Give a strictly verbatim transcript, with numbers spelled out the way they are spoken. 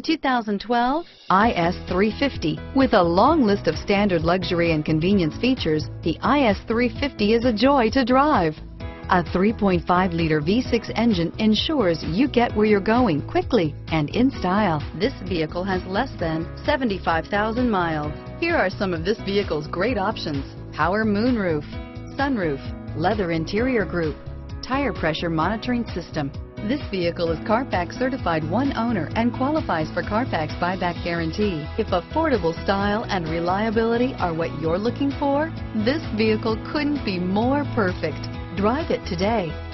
two thousand twelve I S three fifty. With a long list of standard luxury and convenience features, the I S three fifty is a joy to drive. A three point five liter V six engine ensures you get where you're going quickly and in style. This vehicle has less than seventy-five thousand miles. Here are some of this vehicle's great options: power moonroof, sunroof, leather interior group, tire pressure monitoring system. This vehicle is Carfax certified one owner and qualifies for Carfax buyback guarantee. If affordable style and reliability are what you're looking for, this vehicle couldn't be more perfect. Drive it today.